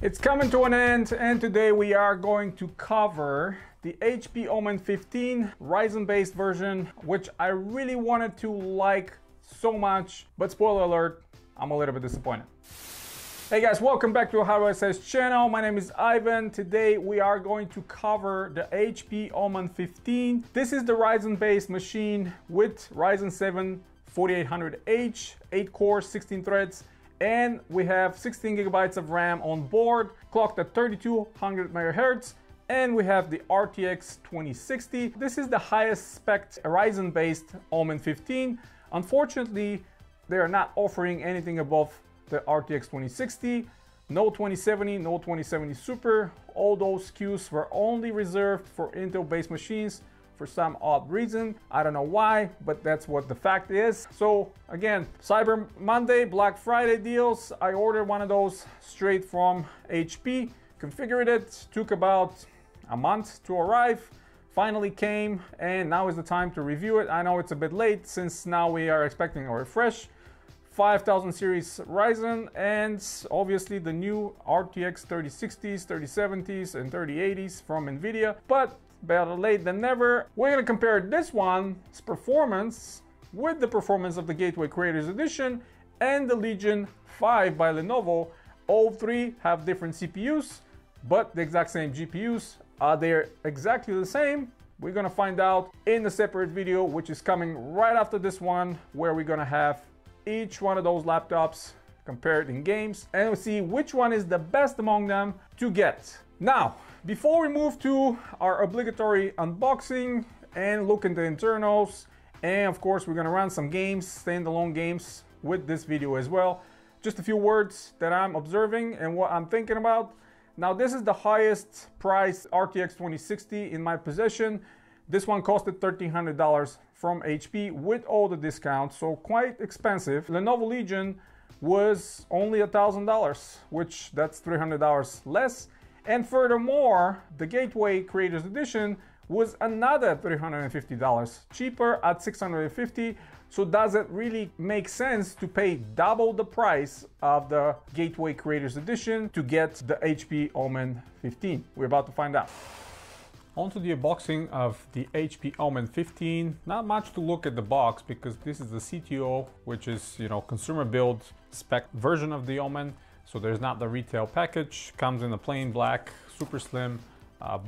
It's coming to an end, and today we are going to cover the HP Omen 15 Ryzen based version, which I really wanted to like so much, but spoiler alert, I'm a little bit disappointed. Hey guys, welcome back to Hardware Says channel. My name is Ivan. Today we are going to cover the HP Omen 15. This is the Ryzen based machine with Ryzen 7 4800H, 8 cores, 16 threads, and we have 16 gigabytes of RAM on board, clocked at 3200 MHz, and we have the RTX 2060. This is the highest spec Ryzen based Omen 15. Unfortunately, they are not offering anything above the RTX 2060, no 2070, no 2070 Super. All those SKUs were only reserved for Intel-based machines for some odd reason. I don't know why, but that's what the fact is. So again, Cyber Monday, Black Friday deals. I ordered one of those straight from HP, configured it, took about a month to arrive. Finally came, and now is the time to review it. I know it's a bit late since now we are expecting a refresh. 5000 series Ryzen, and obviously the new RTX 3060s, 3070s, and 3080s from Nvidia, but better late than never. We're gonna compare this one's performance with the performance of the Gateway Creators Edition and the Legion 5 by Lenovo. All three have different CPUs, but the exact same GPUs. Are they exactly the same? We're gonna find out in a separate video, which is coming right after this one, where we're gonna have each one of those laptops compared in games, and we'll see which one is the best among them to get. Now, before we move to our obligatory unboxing and look into internals, and of course we're gonna run some games, standalone games with this video as well, just a few words that I'm observing and what I'm thinking about. Now, this is the highest priced RTX 2060 in my possession. This one costed $1,300 from HP with all the discounts, so quite expensive. Lenovo Legion was only $1,000, which that's $300 less. And furthermore, the Gateway Creators Edition was another $350 cheaper at $650. So does it really make sense to pay double the price of the Gateway Creators Edition to get the HP Omen 15? We're about to find out. Onto the unboxing of the HP Omen 15. Not much to look at the box because this is the CTO, which is, you know, consumer build spec version of the Omen. So there's not the retail package. Comes in a plain black, super slim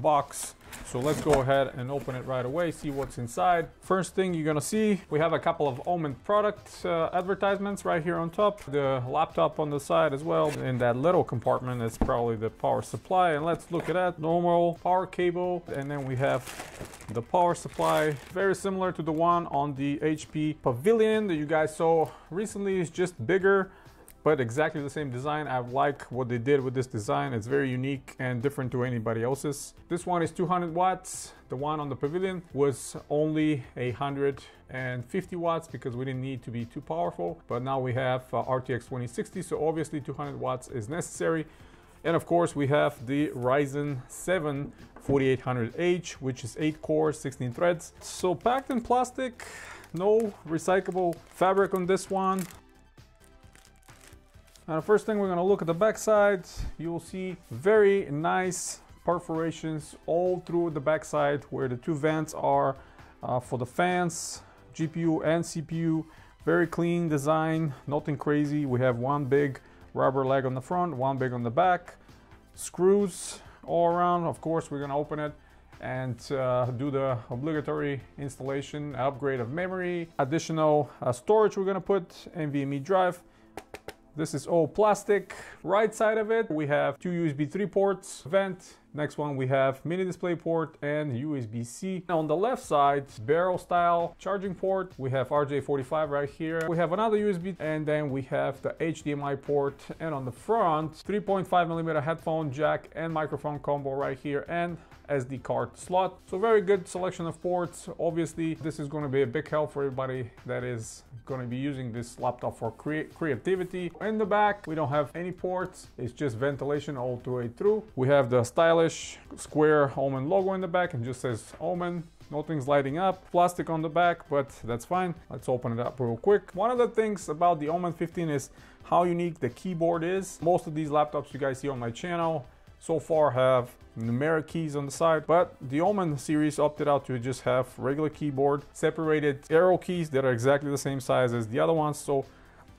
box. So let's go ahead and open it right away, see what's inside. First thing you're gonna see, we have a couple of Omen product advertisements right here on top. The laptop on the side as well. In that little compartment is probably the power supply, and let's look at that. Normal power cable, and then we have the power supply, very similar to the one on the HP Pavilion that you guys saw recently. It's just bigger, but exactly the same design. I like what they did with this design. It's very unique and different to anybody else's. This one is 200 watts. The one on the Pavilion was only 150 watts because we didn't need to be too powerful. But now we have RTX 2060, so obviously 200 watts is necessary. And of course, we have the Ryzen 7 4800H, which is 8 cores, 16 threads. So packed in plastic, no recyclable fabric on this one. Now, the first thing we're gonna look at the back side, you will see very nice perforations all through the back side where the two vents are for the fans, GPU and CPU. Very clean design, nothing crazy. We have one big rubber leg on the front, one big on the back. Screws all around. Of course, we're gonna open it and do the obligatory installation, upgrade of memory, additional storage. We're gonna put NVMe drive. This is all plastic. Right side of it, we have two USB 3 ports, vent. Next one, we have mini display port and USB-C. On the left side, barrel style charging port. We have RJ45 right here. We have another USB, and then we have the HDMI port. And on the front, 3.5mm headphone jack and microphone combo right here, and SD card slot. So very good selection of ports. Obviously, this is going to be a big help for everybody that is going to be using this laptop for creativity. In the back, we don't have any ports. It's just ventilation all the way through. We have the stylish square Omen logo in the back and just says Omen. nothing's lighting up, plastic on the back, but that's fine. Let's open it up real quick. One of the things about the Omen 15 is how unique the keyboard is. Most of these laptops you guys see on my channel so far have numeric keys on the side, but the Omen series opted out to just have regular keyboard, separated arrow keys that are exactly the same size as the other ones. So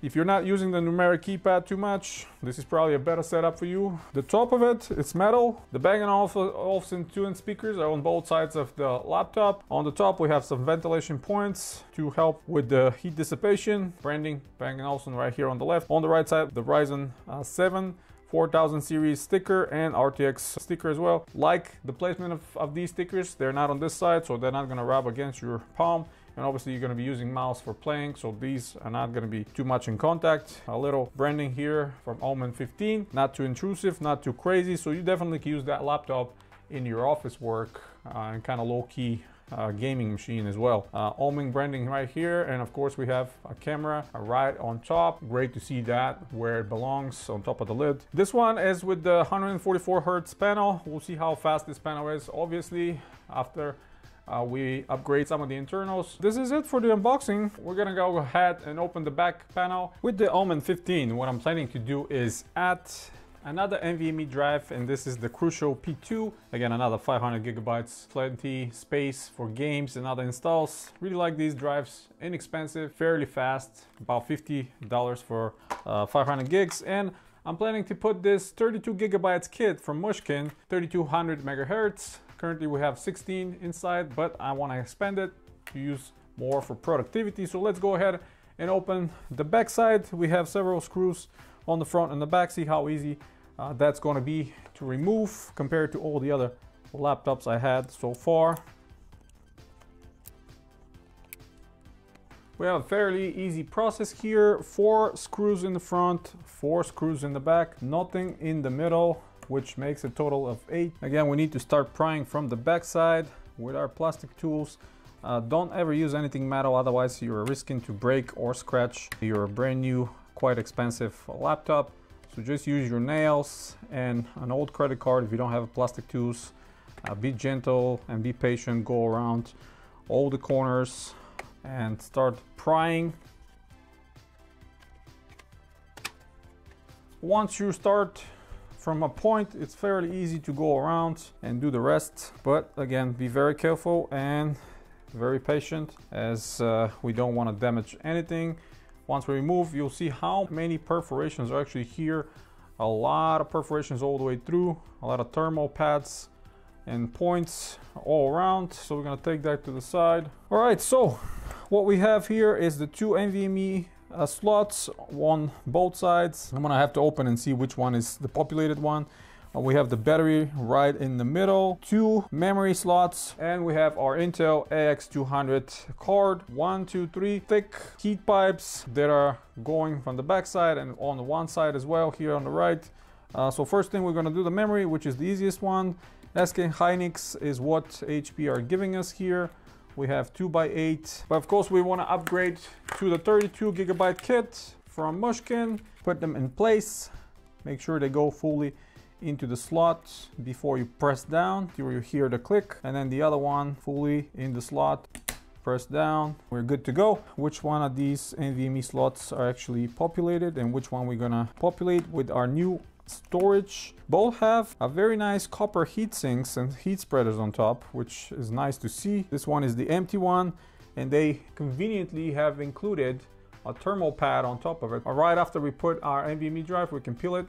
if you're not using the numeric keypad too much, this is probably a better setup for you. The top of it, it's metal. The Bang & Olufsen 2-inch speakers are on both sides of the laptop. On the top, we have some ventilation points to help with the heat dissipation. Branding Bang & Olufsen right here on the left. On the right side, the Ryzen 7 4000 series sticker and RTX sticker as well. Like the placement of these stickers, they're not on this side, so they're not going to rub against your palm. And obviously you're going to be using mouse for playing, so these are not going to be too much in contact. A little branding here from Omen 15, not too intrusive, not too crazy, so you definitely can use that laptop in your office work and kind of low-key gaming machine as well. Omen branding right here, and of course we have a camera right on top. Great to see that where it belongs, on top of the lid. This one is with the 144 hertz panel. We'll see how fast this panel is, obviously, after we upgrade some of the internals. This is it for the unboxing. We're gonna go ahead and open the back panel. With the Omen 15, what I'm planning to do is add another NVMe drive, and this is the Crucial P2. Again, another 500 gigabytes, plenty space for games and other installs. Really like these drives, inexpensive, fairly fast, about $50 for 500 gigs. And I'm planning to put this 32 gigabytes kit from Mushkin, 3200 megahertz. Currently we have 16 inside, but I want to expand it to use more for productivity. So let's go ahead and open the back side. We have several screws on the front and the back. See how easy that's going to be to remove compared to all the other laptops I had so far. We have a fairly easy process here. 4 screws in the front, 4 screws in the back, nothing in the middle, which makes a total of 8. Again, we need to start prying from the backside with our plastic tools. Don't ever use anything metal, otherwise you're risking to break or scratch your brand new, quite expensive laptop. So just use your nails and an old credit card if you don't have plastic tools. Be gentle and be patient, go around all the corners and start prying. Once you start from a point, it's fairly easy to go around and do the rest, but again, be very careful and very patient, as we don't want to damage anything. Once we remove, you'll see how many perforations are actually here. A lot of perforations all the way through, a lot of thermal pads and points all around. So we're going to take that to the side. All right, so what we have here is the 2 NVMe slots on both sides. I'm gonna have to open and see which one is the populated one. We have the battery right in the middle, 2 memory slots, and we have our Intel AX200 card. 1, 2, 3 thick heat pipes that are going from the back side and on the one side as well here on the right. So first thing, we're gonna do the memory, which is the easiest one. SK Hynix is what HP are giving us here. We have 2x8, but of course we want to upgrade to the 32 gigabyte kit from Mushkin. Put them in place, make sure they go fully into the slot before you press down, till you hear the click, and then the other one fully in the slot, press down. We're good to go. Which one of these NVMe slots are actually populated and which one we're gonna populate with our new storage. Both have a very nice copper heat sinks and heat spreaders on top, which is nice to see. This one is the empty one, and they conveniently have included a thermal pad on top of it. Right after we put our NVMe drive, we can peel it,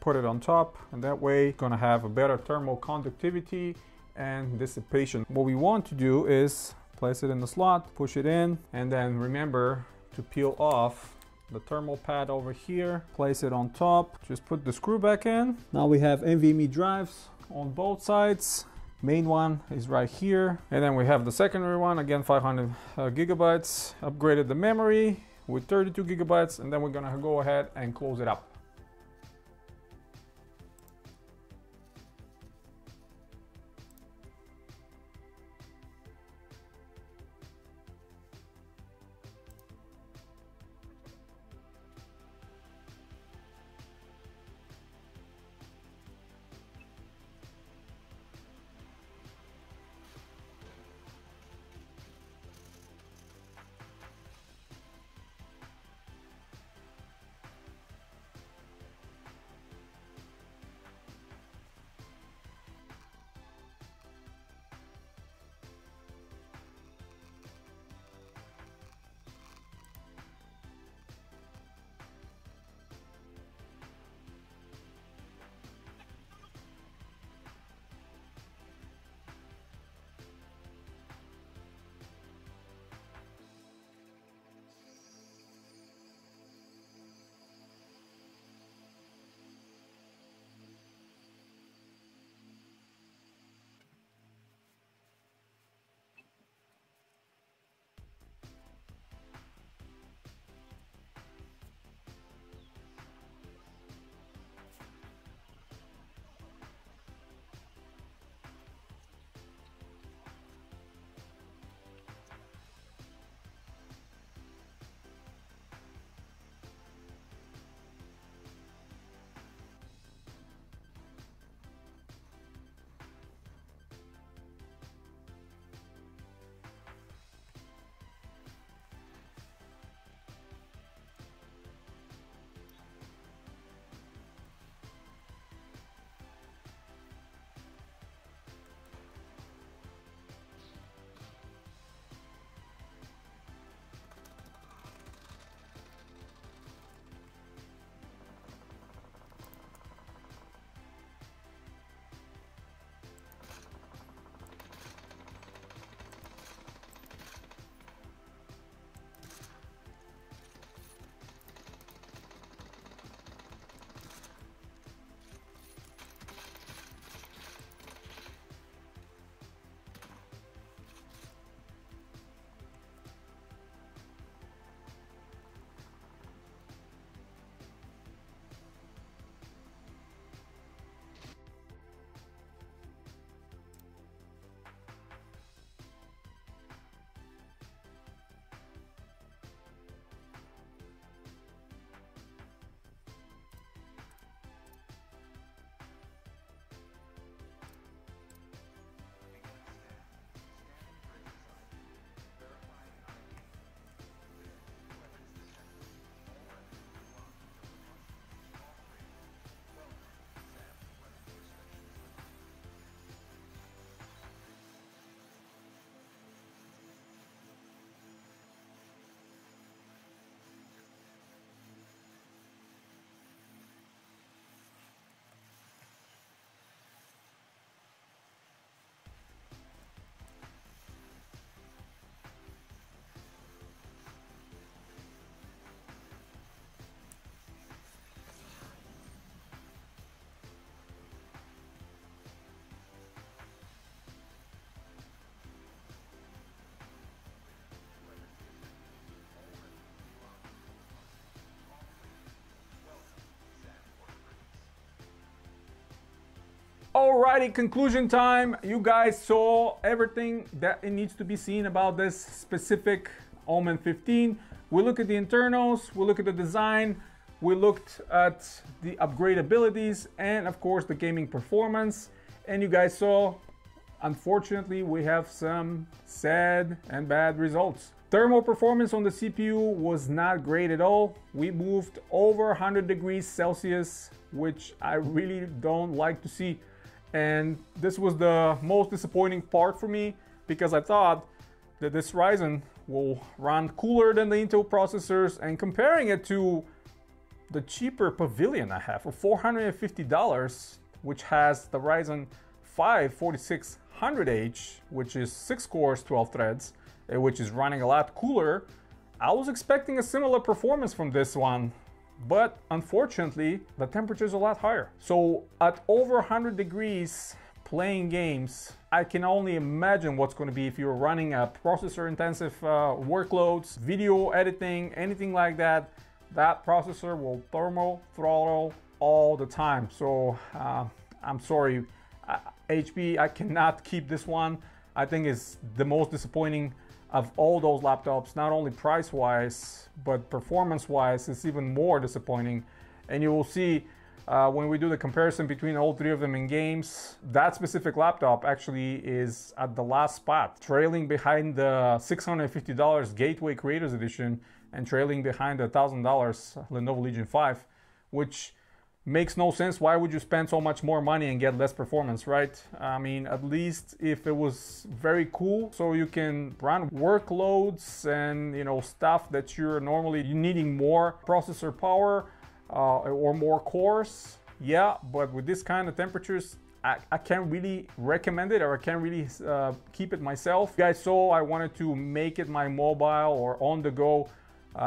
put it on top, and that way it's gonna have a better thermal conductivity and dissipation. What we want to do is place it in the slot, push it in, and then remember to peel off the thermal pad over here, place it on top, just put the screw back in. Now we have NVMe drives on both sides. Main one is right here, and then we have the secondary one, again 500 gigabytes. Upgraded the memory with 32 gigabytes, and then we're gonna go ahead and close it up. Alrighty, conclusion time. You guys saw everything that it needs to be seen about this specific Omen 15. We look at the internals, we look at the design, we looked at the upgrade abilities, and of course the gaming performance. And you guys saw, unfortunately, we have some sad and bad results. Thermal performance on the CPU was not great at all. We moved over 100 degrees Celsius, which I really don't like to see. And this was the most disappointing part for me, because I thought that this Ryzen will run cooler than the Intel processors, and comparing it to the cheaper Pavilion I have for $450, which has the Ryzen 5 4600H, which is 6 cores, 12 threads, which is running a lot cooler. I was expecting a similar performance from this one, but unfortunately the temperature is a lot higher. So at over 100 degrees playing games, I can only imagine what's going to be if you're running a processor intensive workloads, video editing, anything like that. That processor will thermal throttle all the time. So I'm sorry, HP, I cannot keep this one. I think it's the most disappointing of all those laptops, not only price-wise, but performance-wise, it's even more disappointing. And you will see when we do the comparison between all three of them in games, that specific laptop actually is at the last spot, trailing behind the $650 Gateway Creators Edition and trailing behind the $1,000 Lenovo Legion 5, which makes no sense. Why would you spend so much more money and get less performance, right? I mean, at least if it was very cool, so you can run workloads and, you know, stuff that you're normally needing more processor power or more cores. Yeah, but with this kind of temperatures, I can't really recommend it, or I can't really keep it myself. You guys saw I wanted to make it my mobile or on-the-go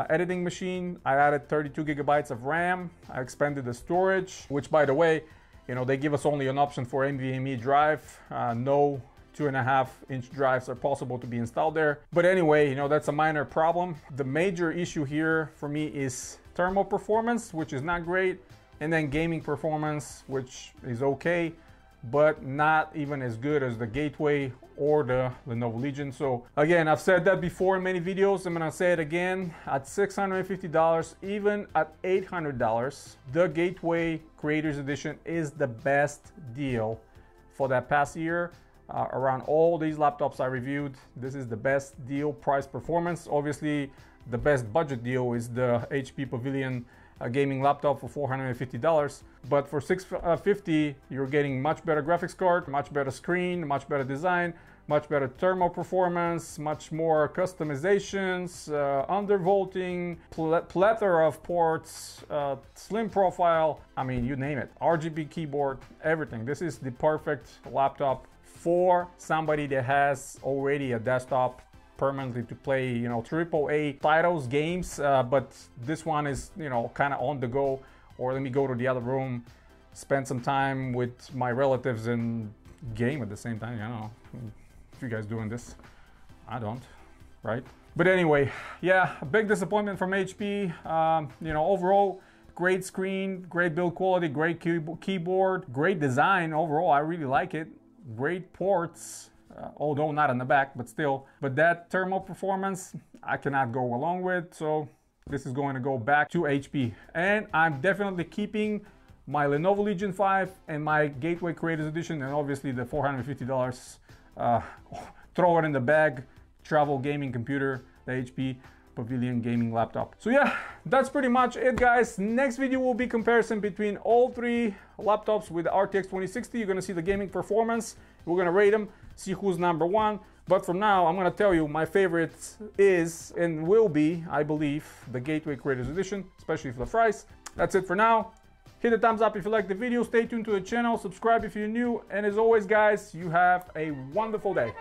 editing machine. I added 32 gigabytes of RAM. I expanded the storage, which, by the way, you know, they give us only an option for NVMe drive. No 2.5-inch drives are possible to be installed there. But anyway, you know, that's a minor problem. The major issue here for me is thermal performance, which is not great, and then gaming performance, which is okay, but not even as good as the Gateway or the Lenovo Legion. So again, I've said that before in many videos, I'm gonna say it again, at $650, even at $800, the Gateway Creators Edition is the best deal for that past year. Around all these laptops I reviewed, this is the best deal price performance. Obviously, the best budget deal is the HP Pavilion gaming laptop for $450, but for $650 you're getting much better graphics card, much better screen, much better design, much better thermal performance, much more customizations, undervolting, plethora of ports, slim profile. I mean, you name it, RGB keyboard, everything. This is the perfect laptop for somebody that has already a desktop permanently to play, you know, AAA titles, games, but this one is, you know, kind of on the go, or let me go to the other room, spend some time with my relatives and game at the same time. I don't know if you guys doing this, I don't, right? But anyway, yeah, a big disappointment from HP. You know, overall, great screen, great build quality, great keyboard, great design overall, I really like it, great ports, although not in the back, but still. But that thermal performance, I cannot go along with, so this is going to go back to HP. And I'm definitely keeping my Lenovo Legion 5 and my Gateway Creators Edition, and obviously the $450, throw it in the bag, travel gaming computer, the HP Pavilion gaming laptop. So yeah, that's pretty much it, guys. Next video will be comparison between all three laptops with the RTX 2060. You're gonna see the gaming performance. We're gonna rate them, see who's number one. But from now, I'm gonna tell you my favorite is and will be, I believe, the Gateway Creators Edition, especially for the price. That's it for now. Hit the thumbs up if you like the video. Stay tuned to the channel. Subscribe if you're new. And as always, guys, you have a wonderful day.